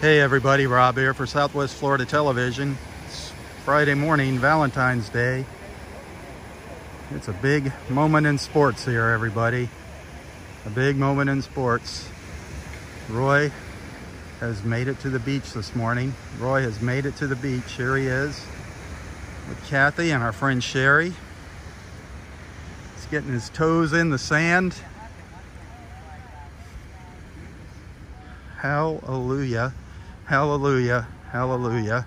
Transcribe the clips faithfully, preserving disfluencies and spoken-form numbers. Hey everybody, Rob here for Southwest Florida Television. It's Friday morning, Valentine's Day. It's a big moment in sports here, everybody. A big moment in sports. Roy has made it to the beach this morning. Roy has made it to the beach. Here he is with Kathy and our friend Sherry. He's getting his toes in the sand. Hallelujah. Hallelujah, hallelujah.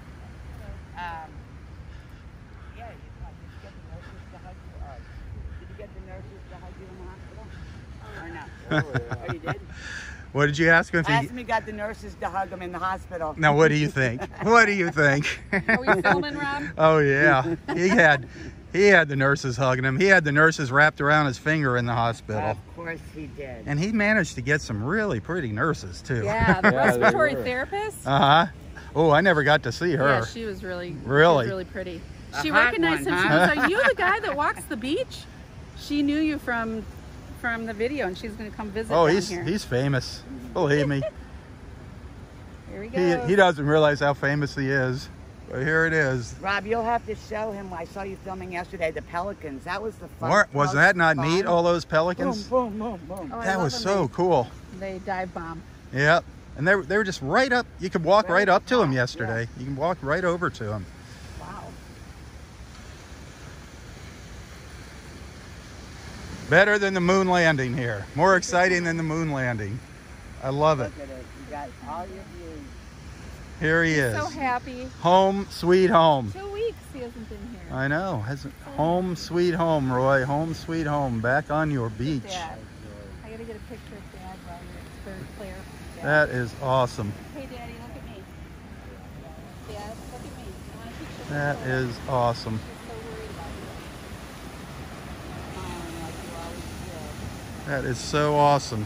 What did you ask him? If he... I asked him if he got the nurses to hug him in the hospital. Now, what do you think? What do you think? Are we filming, Rob? Oh, yeah. He had, he had the nurses hugging him. He had the nurses wrapped around his finger in the hospital. Of course he did. And he managed to get some really pretty nurses, too. Yeah, the respiratory yeah, therapist. Uh-huh. Oh, I never got to see her. Yeah, she was really, really, was really pretty. A she recognized one, him. Huh? She was like, you the guy that walks the beach? She knew you from... from the video, and she's going to come visit. Oh, he's here. He's famous. Believe me. Here we go. He, he doesn't realize how famous he is, but here it is. Rob, you'll have to show him. I saw you filming yesterday. The pelicans. That was the fun. War, was that not bomb. neat? All those pelicans. Boom, boom, boom, boom. Oh, that was so they, cool. They dive bomb. Yep, and they were they were just right up. You could walk right, right up to them yesterday. Yeah. You can walk right over to them. Better than the moon landing here. More exciting than the moon landing. I love it. Look at it. You got all your views. Here he is. So happy. Home sweet home. Two weeks he hasn't been here. I know. Hasn't. Home sweet home, Roy. Home sweet home. Back on your beach. Dad. I gotta get a picture of Dad while you're third player. Dad. That is awesome. Hey, Daddy, look at me. Dad, look at me. You want a picture? That is awesome. That is so awesome.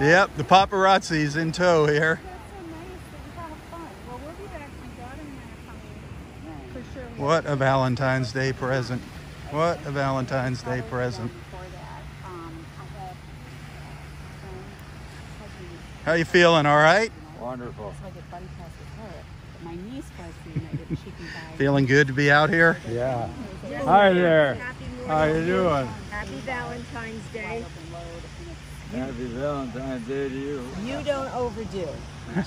Yep, the paparazzi's in tow here. What a Valentine's Day present. What a Valentine's Day present. How you feeling, all right? Wonderful. My niece was united, she can buy. Feeling good to be out here? Yeah. Hi there. How you doing? Happy Valentine's Day. Happy Valentine's Day to you. You don't overdo.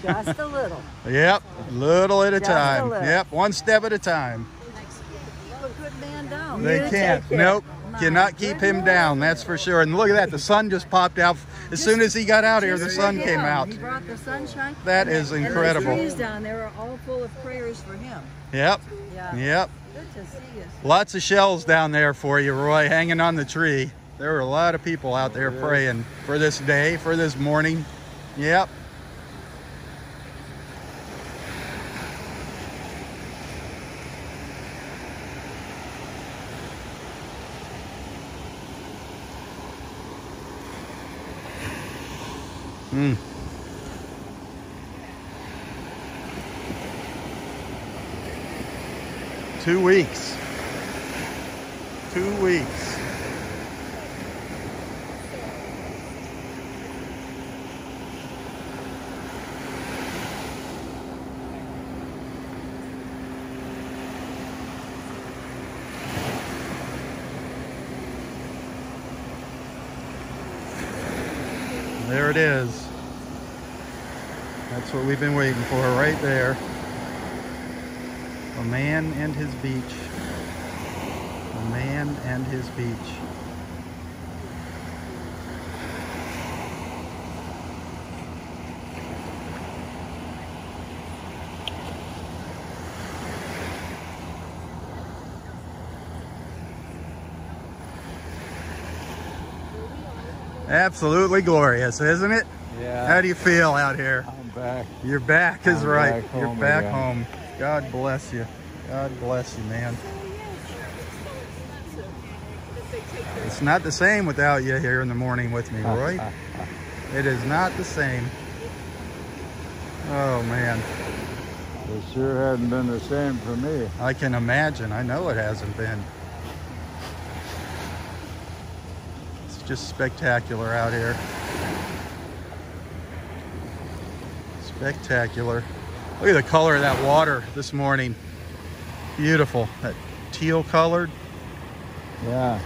Just a little. Yep. Little at a Just time. A yep. One step at a time. Keep a good man down. They you can't. Nope. Cannot keep him down, that's for sure. And look at that, the sun just popped out. As soon as he got out here, the sun came out. He brought the sunshine. That is incredible. And the trees down there are all full of prayers for him. Yep. Yeah. Yep. Good to see you. Lots of shells down there for you, Roy, hanging on the tree. There were a lot of people out there praying for this day, for this morning. Yep. Mm. Two weeks. Two weeks. There it is. That's what we've been waiting for right there. A man and his beach. A man and his beach. Absolutely glorious, isn't it? Yeah. How do you feel out here? I'm back. Your back is I'm right. Back You're back again. home. God bless you. God bless you, man. It's not the same without you here in the morning with me, Roy. It is not the same. Oh, man. It sure hasn't been the same for me. I can imagine. I know it hasn't been. just spectacular out here. Spectacular. Look at the color of that water this morning. Beautiful. That teal colored. Yeah.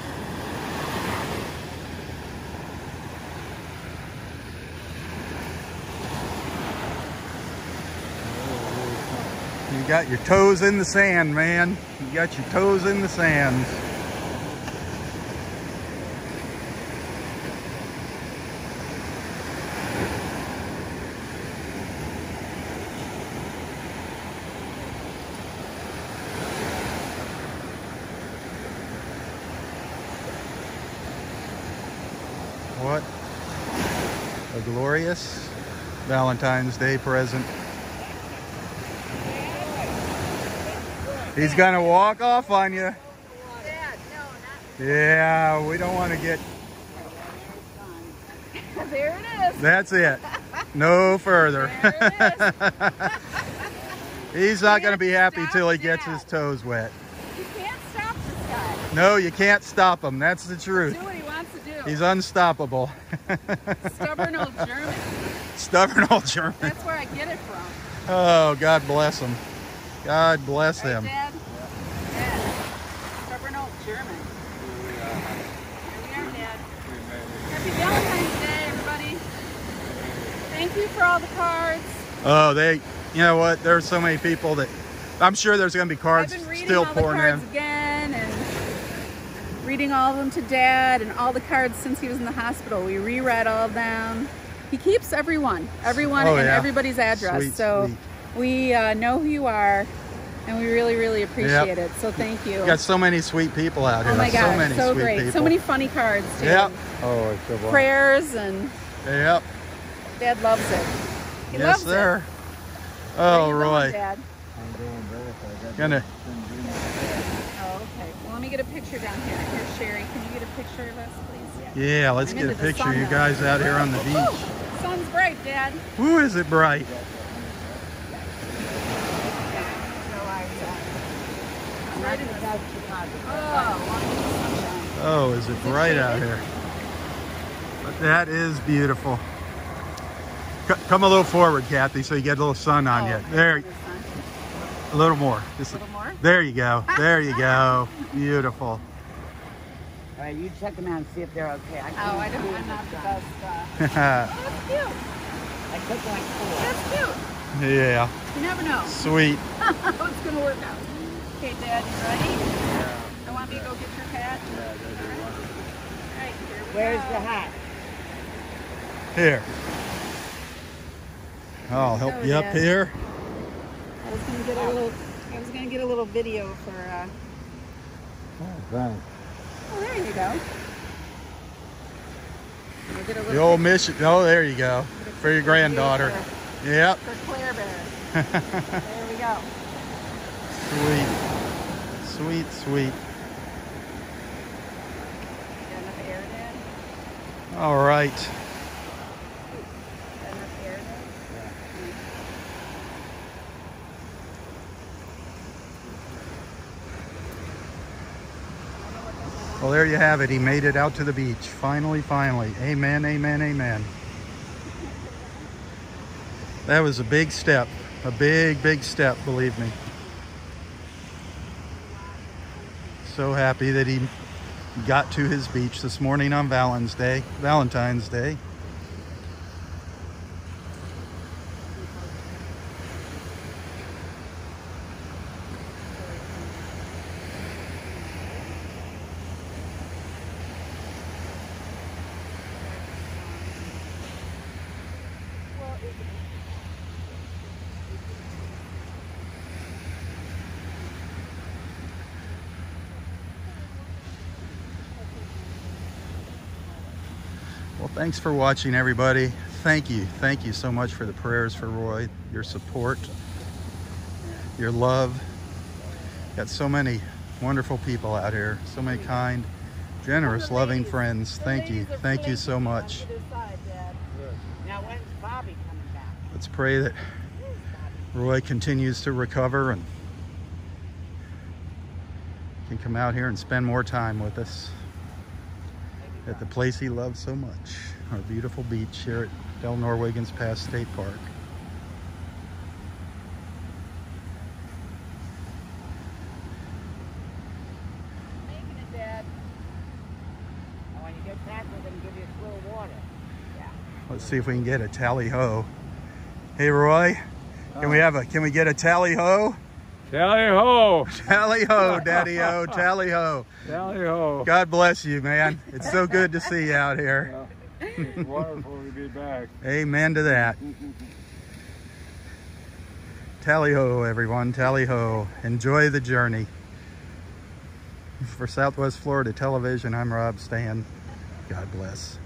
You got your toes in the sand, man. You got your toes in the sands. What a glorious Valentine's Day present. He's gonna walk off on you. Yeah, we don't want to get. There it is. That's it. No further. He's not gonna be happy till he gets his toes wet. You can't stop this guy. No, you can't stop him. That's the truth. Do what he wants to do. He's unstoppable. Stubborn old German. Stubborn old German. That's where I get it from. Oh, God bless him. God bless them. Right, Dad? Dad. Stubborn old German. Here we are, Dad. Happy Valentine's Day, everybody. Thank you for all the cards. Oh, they, you know what? There's so many people that, I'm sure there's going to be cards still pouring in. I've been reading all the cards in. again and reading all of them to Dad and all the cards since he was in the hospital. We reread all of them. He keeps everyone, everyone oh, and yeah. everybody's address. Sweet, so. Sweet. We uh, know who you are, and we really, really appreciate yep. it. So thank you. You got so many sweet people out here. Oh my gosh, so, many so sweet great. People. So many funny cards, too. Yep. Oh, it's so fun. Prayers and... Yep. Dad loves it. He yes, loves sir. It. Oh, Roy. Dad? I'm doing better. Gonna... Oh, okay. Well, let me get a picture down here. Here, Sherry, can you get a picture of us, please? Yeah, yeah let's I'm get a picture of you guys out here on the beach. Ooh, sun's bright, Dad. Ooh, is it bright? Oh, oh, is it bright out here? But that is beautiful. C come a little forward, Kathy, so you get a little sun on oh, you. There, a little more. Just a little more. There you go. There you go. Beautiful. All right, you check them out and see if they're okay. I oh, I don't. I'm not the best. Uh... oh, that's cute. I took like four. That's cute. Yeah. You never know. Sweet. How it's gonna work out. Okay, Dad, you ready? Yeah. I want me to go get your hat. Yeah, All right. All right, here we Where's go. the hat? Here. I'll help so, you Dad. up here. I was gonna get a little. I was gonna get a little video for. Uh... Oh, thanks. Oh, there you go. We'll get a little the old mission. Oh, there you go. For your granddaughter. For, yep. For Claire Bear. There we go. Sweet. Sweet, sweet. All right. Well, there you have it. He made it out to the beach. Finally, finally. Amen, amen, amen. That was a big step. A big, big step, believe me. So happy that he got to his beach this morning on Valentine's Day. Valentine's Day. Well, thanks for watching, everybody. Thank you. Thank you so much for the prayers for Roy, your support, your love. Got so many wonderful people out here, so many kind, generous, loving friends. Thank you. Thank you so much. Now, when's Bobby coming back? Let's pray that Roy continues to recover and can come out here and spend more time with us. at the place he loved so much, our beautiful beach here at Delnor-Wiggins Pass State Park. Making it, Dad. Now when you get back, we're going to give you a little water. Yeah. Let's see if we can get a tally-ho. Hey, Roy, can uh, we have a? Can we get a tally-ho? Tally-ho! Tally-ho, Daddy-o, tally-ho. Tally-ho. God bless you, man. It's so good to see you out here. Well, it's wonderful to be back. Amen to that. Tally-ho, everyone, tally-ho. Enjoy the journey. For Southwest Florida Television, I'm Rob Stan. God bless.